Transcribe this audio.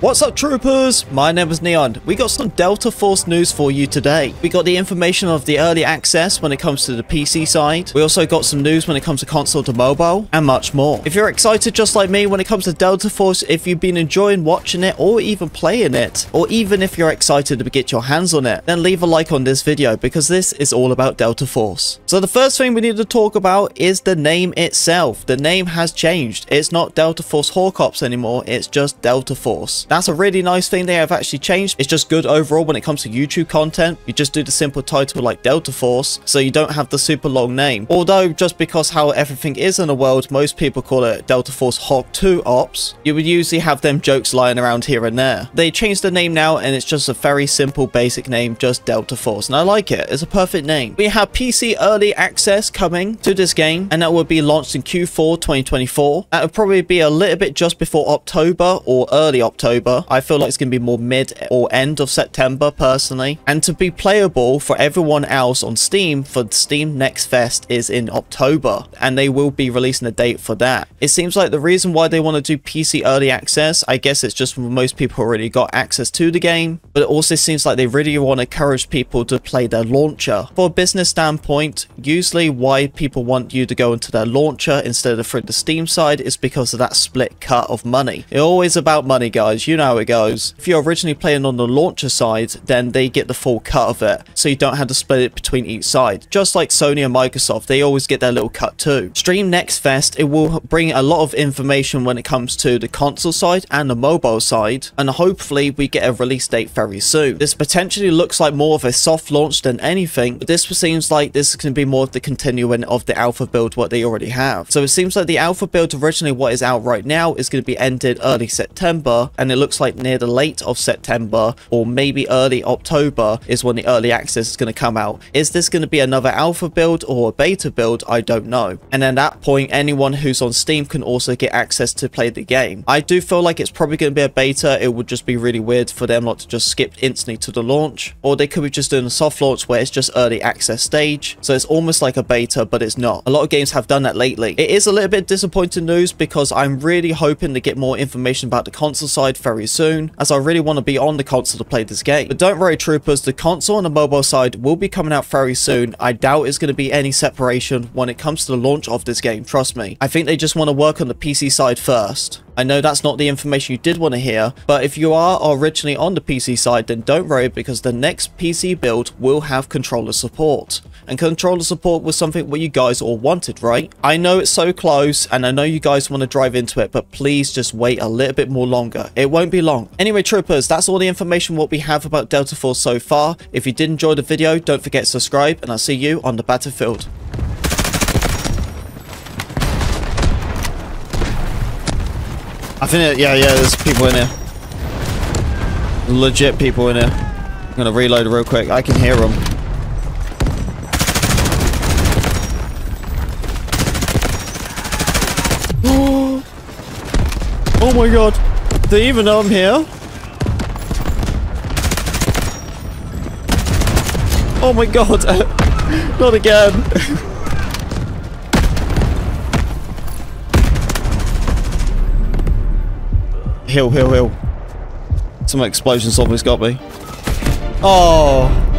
What's up troopers, my name is Neon. We got some Delta Force news for you today. We got the information of the early access when it comes to the PC side. We also got some news when it comes to console to mobile and much more. If you're excited just like me when it comes to Delta Force, if you've been enjoying watching it or even playing it, or even if you're excited to get your hands on it, then leave a like on this video because this is all about Delta Force. So the first thing we need to talk about is the name itself. The name has changed. It's not Delta Force Hawk Ops anymore, it's just Delta Force. That's a really nice thing they have actually changed. It's just good overall when it comes to YouTube content. You just do the simple title like Delta Force, so you don't have the super long name. Although, just because how everything is in the world, most people call it Delta Force Hawk 2 Ops. You would usually have them jokes lying around here and there. They changed the name now, and it's just a very simple basic name, just Delta Force. And I like it. It's a perfect name. We have PC early access coming to this game, and that will be launched in Q4 2024. That would probably be a little bit just before October or early October. I feel like it's going to be more mid or end of September personally, and to be playable for everyone else on Steam for Steam Next Fest is in October, and they will be releasing a date for that. It seems like the reason why they want to do PC early access, I guess it's just most people already got access to the game, but it also seems like they really want to encourage people to play their launcher. For a business standpoint, usually why people want you to go into their launcher instead of through the Steam side is because of that split cut of money. It's always about money, guys. You know how it goes. If you're originally playing on the launcher side, then they get the full cut of it, so you don't have to split it between each side. Just like Sony and Microsoft, they always get their little cut too. Steam Next Fest, it will bring a lot of information when it comes to the console side and the mobile side, and hopefully we get a release date very soon. This potentially looks like more of a soft launch than anything, but this seems like this can be more of the continuing of the alpha build what they already have. So it seems like the alpha build originally what is out right now is going to be ended early September, and it looks like near the late of September or maybe early October is when the early access is going to come out. Is this going to be another alpha build or a beta build? I don't know. And at that point, anyone who's on Steam can also get access to play the game. I do feel like it's probably going to be a beta. It would just be really weird for them not to just skip instantly to the launch, or they could be just doing a soft launch where it's just early access stage, so it's almost like a beta but it's not. A lot of games have done that lately. It is a little bit disappointing news because I'm really hoping to get more information about the console side very soon, as I really want to be on the console to play this game. But don't worry troopers, the console and the mobile side will be coming out very soon. I doubt it's going to be any separation when it comes to the launch of this game, trust me. I think they just want to work on the PC side first. I know that's not the information you did want to hear, but if you are originally on the PC side, then don't worry because the next PC build will have controller support. And controller support was something what you guys all wanted, right? I know it's so close and I know you guys want to drive into it, but please just wait a little bit more longer. It won't be long. Anyway troopers, that's all the information what we have about Delta Force so far. If you did enjoy the video, don't forget to subscribe, and I'll see you on the battlefield. I think, yeah, there's people in here. Legit people in here. I'm gonna reload real quick. I can hear them. Oh my god. They even know I'm here? Oh my god. Not again. Hill. Some explosions almost got me. Oh.